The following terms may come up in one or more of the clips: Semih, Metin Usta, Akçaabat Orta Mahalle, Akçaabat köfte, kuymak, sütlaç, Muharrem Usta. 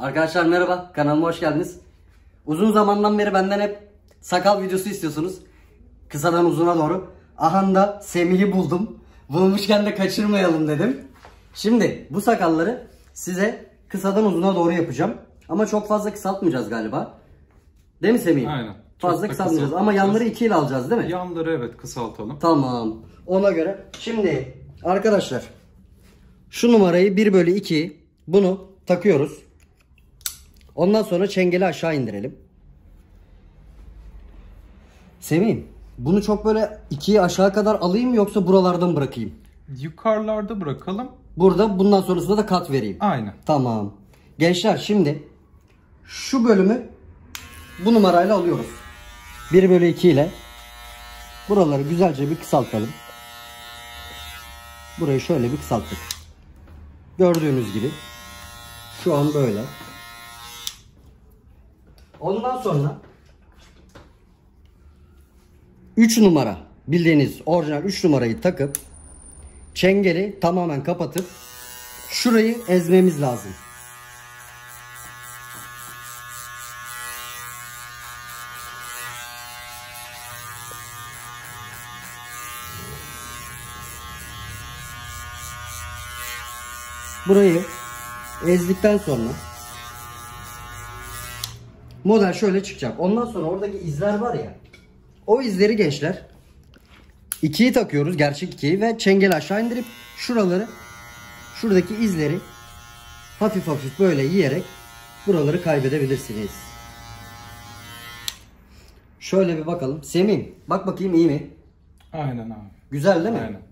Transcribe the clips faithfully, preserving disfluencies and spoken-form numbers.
Arkadaşlar merhaba, kanalıma hoş geldiniz. Uzun zamandan beri benden hep sakal videosu istiyorsunuz. Kısadan uzuna doğru. Ahanda Semih'i buldum. Bulmuşken de kaçırmayalım dedim. Şimdi bu sakalları size kısadan uzuna doğru yapacağım. Ama çok fazla kısaltmayacağız galiba. Değil mi Semih? Aynen. Fazla kısaltmayacağız ama yanları iki ile alacağız değil mi? Yanları evet kısaltalım. Tamam. Ona göre. Şimdi arkadaşlar şu numarayı bir bölü iki bunu takıyoruz. Ondan sonra çengeli aşağı indirelim. Semih, bunu çok böyle ikiyi aşağı kadar alayım yoksa buralardan bırakayım? Yukarılarda bırakalım. Burada bundan sonrasında da kat vereyim. Aynen. Tamam. Gençler şimdi şu bölümü bu numarayla alıyoruz. bir bölü iki ile buraları güzelce bir kısaltalım. Burayı şöyle bir kısalttık. Gördüğünüz gibi şu an böyle. Ondan sonra üç numara, bildiğiniz orijinal üç numarayı takıp çengeli tamamen kapatıp şurayı ezmemiz lazım. Burayı ezdikten sonra model şöyle çıkacak. Ondan sonra oradaki izler var ya, o izleri gençler ikiyi takıyoruz, gerçek ikiyi ve çengeli aşağı indirip şuraları, şuradaki izleri hafif hafif böyle yiyerek buraları kaybedebilirsiniz. Şöyle bir bakalım. Semih, bak bakayım iyi mi? Aynen abi. Güzel değil mi? Aynen.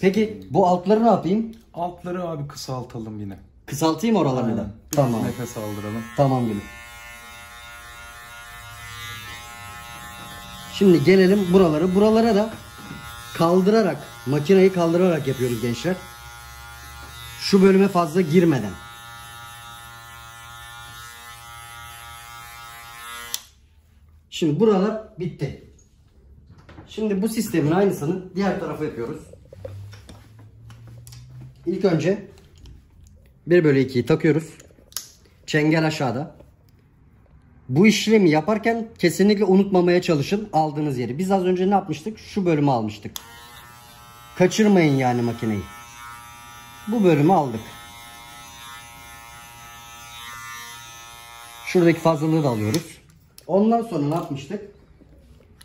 Peki bu altları ne yapayım? Altları abi kısaltalım yine. Kısaltayım oralarını da. Tamam. Nefes aldıralım. Tamam gülüm. Şimdi gelelim buraları. Buralara da kaldırarak, makineyi kaldırarak yapıyoruz gençler. Şu bölüme fazla girmeden. Şimdi buralar bitti. Şimdi bu sistemin aynısını diğer tarafa yapıyoruz. İlk önce bir bölü ikiyi takıyoruz. Çengel aşağıda. Bu işlemi yaparken kesinlikle unutmamaya çalışın aldığınız yeri. Biz az önce ne yapmıştık? Şu bölümü almıştık. Kaçırmayın yani makineyi. Bu bölümü aldık. Şuradaki fazlalığı da alıyoruz. Ondan sonra ne yapmıştık?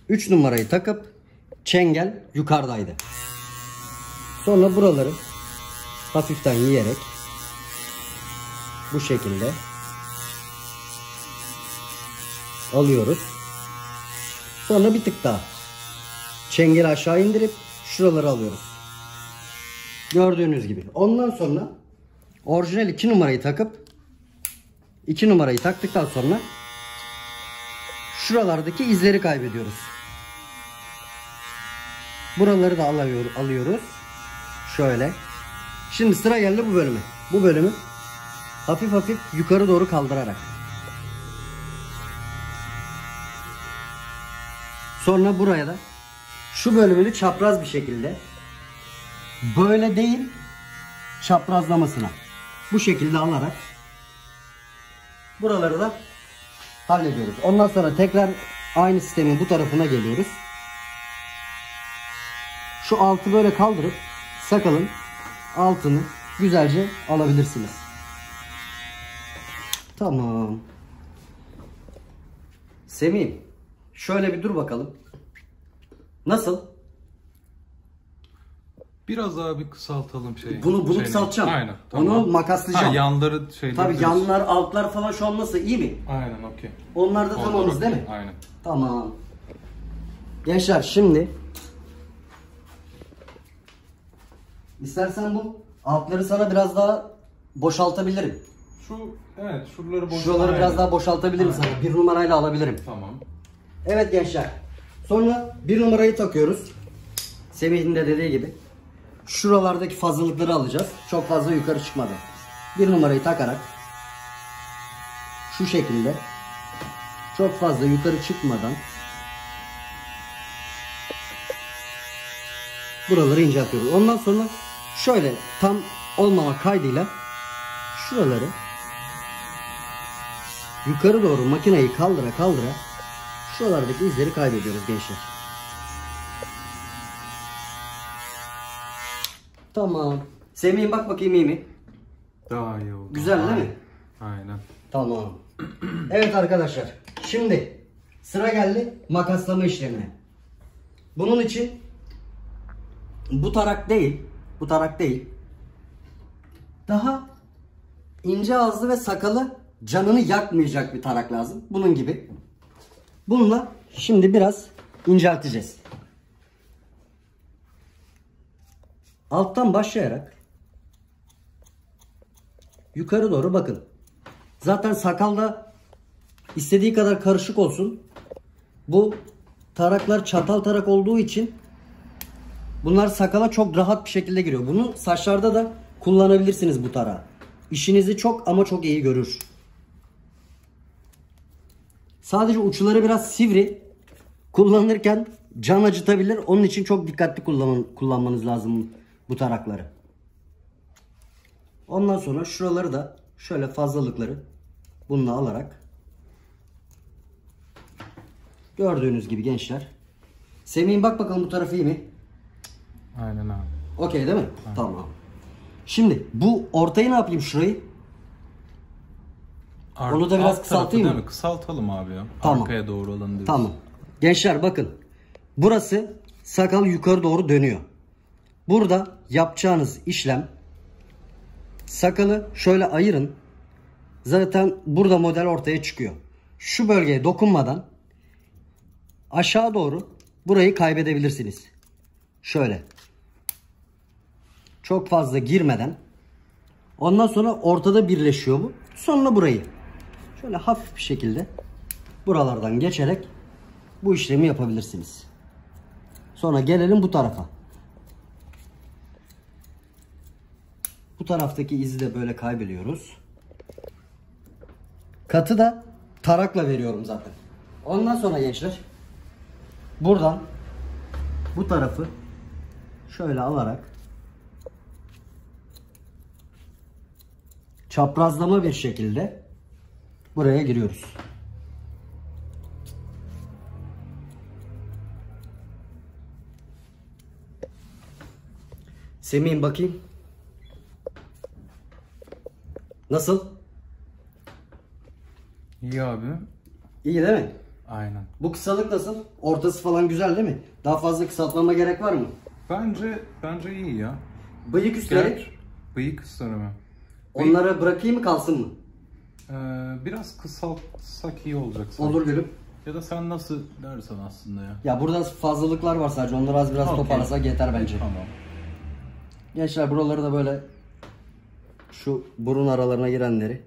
üç numarayı takıp çengel yukarıdaydı. Sonra buraları hafiften yiyerek bu şekilde alıyoruz. Sonra bir tık daha çengeli aşağı indirip şuraları alıyoruz. Gördüğünüz gibi. Ondan sonra orijinal iki numarayı takıp iki numarayı taktıktan sonra şuralardaki izleri kaybediyoruz. Buraları da alıyoruz. Şöyle. Şimdi sıra geldi bu bölüme. Bu bölümü hafif hafif yukarı doğru kaldırarak. Sonra buraya da şu bölümünü çapraz bir şekilde, böyle değil çaprazlamasına, bu şekilde alarak buraları da hallediyoruz. Ondan sonra tekrar aynı sistemin bu tarafına geliyoruz. Şu altı böyle kaldırıp sakalın altını güzelce alabilirsiniz. Tamam. Semih, şöyle bir dur bakalım. Nasıl? Biraz daha bir kısaltalım şeyi. Bunu bunu şeyini. kısaltacağım. Aynen. Tamam. Onu makaslayacağım. Ha, yanları şey. Tabii yanlar, altlar falan şu an nasıl? İyi mi? Aynen, okey. Onlar da tamamız değil mi? Aynen. Tamam. Gençler şimdi İstersen bu altları sana biraz daha boşaltabilirim. Şu evet şuraları boşaltabilirim. Şuraları biraz daha boşaltabilirim sana. Bir numarayla alabilirim. Tamam. Evet gençler. Sonra bir numarayı takıyoruz. Semih'in de dediği gibi. Şuralardaki fazlalıkları alacağız. Çok fazla yukarı çıkmadı. Bir numarayı takarak şu şekilde çok fazla yukarı çıkmadan buraları inceltiyoruz. Ondan sonra şöyle tam olmama kaydıyla şuraları yukarı doğru makineyi kaldıra kaldıra şuralardaki izleri kaybediyoruz gençler. Tamam. Semih'im bak bakayım iyi mi? Daha iyi oldu. Güzel değil mi? Aynen. Tamam. Evet arkadaşlar. Şimdi sıra geldi makaslama işlemine. Bunun için bu tarak değil, bu tarak değil. Daha ince ağızlı ve sakalı canını yakmayacak bir tarak lazım. Bunun gibi. Bununla şimdi biraz incelteceğiz. Alttan başlayarak yukarı doğru bakın. Zaten sakalda istediği kadar karışık olsun. Bu taraklar çatal tarak olduğu için bunlar sakala çok rahat bir şekilde giriyor. Bunu saçlarda da kullanabilirsiniz bu tarağı. İşinizi çok ama çok iyi görür. Sadece uçları biraz sivri. Kullanırken can acıtabilir. Onun için çok dikkatli kullanın, kullanmanız lazım bu tarakları. Ondan sonra şuraları da şöyle fazlalıkları bununla alarak gördüğünüz gibi gençler. Semih'im bak bakalım bu tarafı iyi mi? Aynen abi. Okey değil mi? Aynen. Tamam. Şimdi bu ortayı ne yapayım şurayı? Ar Onu da biraz kısaltayım mı? Kısaltalım abi ya. Tamam. Arkaya doğru olanı diyoruz. Tamam. Gençler bakın. Burası sakal yukarı doğru dönüyor. Burada yapacağınız işlem sakalı şöyle ayırın. Zaten burada model ortaya çıkıyor. Şu bölgeye dokunmadan aşağı doğru burayı kaybedebilirsiniz. Şöyle. Çok fazla girmeden. Ondan sonra ortada birleşiyor bu. Sonra burayı şöyle hafif bir şekilde buralardan geçerek bu işlemi yapabilirsiniz. Sonra gelelim bu tarafa. Bu taraftaki izi de böyle kaybediyoruz. Katı da tarakla veriyorum zaten. Ondan sonra gençler buradan bu tarafı şöyle alarak çaprazlama bir şekilde buraya giriyoruz. Semih'im bakayım. Nasıl? İyi abi. İyi değil mi? Aynen. Bu kısalık nasıl? Ortası falan güzel değil mi? Daha fazla kısaltmama gerek var mı? Bence bence iyi ya. Bıyık üstleri? Bıyık üstleri mi? Onlara bırakayım mı kalsın mı? Ee, biraz kısaltsak iyi olacak sanki. Olur gülüm. Ya da sen nasıl dersen aslında ya. Ya burada fazlalıklar var sadece. Onları az biraz okay. toparlasak yeter bence. Tamam. Gençler buraları da böyle şu burun aralarına girenleri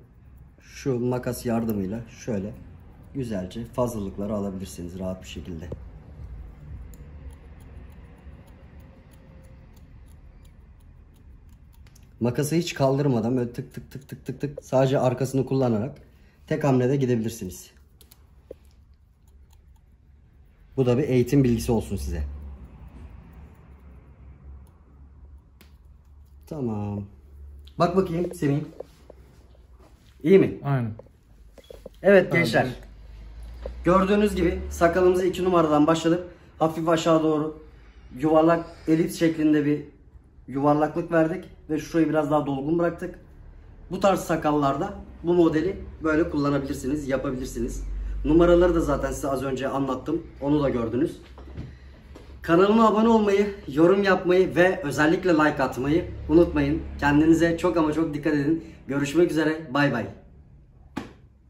şu makas yardımıyla şöyle güzelce fazlalıkları alabilirsiniz rahat bir şekilde. Makası hiç kaldırmadan böyle tık tık tık tık tık tık sadece arkasını kullanarak tek hamlede gidebilirsiniz. Bu da bir eğitim bilgisi olsun size. Tamam. Bak bakayım Semih. İyi mi? Aynen. Evet gençler. Aynen. Gördüğünüz gibi sakalımızı iki numaradan başladık. Hafif aşağı doğru yuvarlak elips şeklinde bir yuvarlaklık verdik ve şurayı biraz daha dolgun bıraktık. Bu tarz sakallarda bu modeli böyle kullanabilirsiniz, yapabilirsiniz. Numaraları da zaten size az önce anlattım. Onu da gördünüz. Kanalıma abone olmayı, yorum yapmayı ve özellikle like atmayı unutmayın. Kendinize çok ama çok dikkat edin. Görüşmek üzere. Bay bay.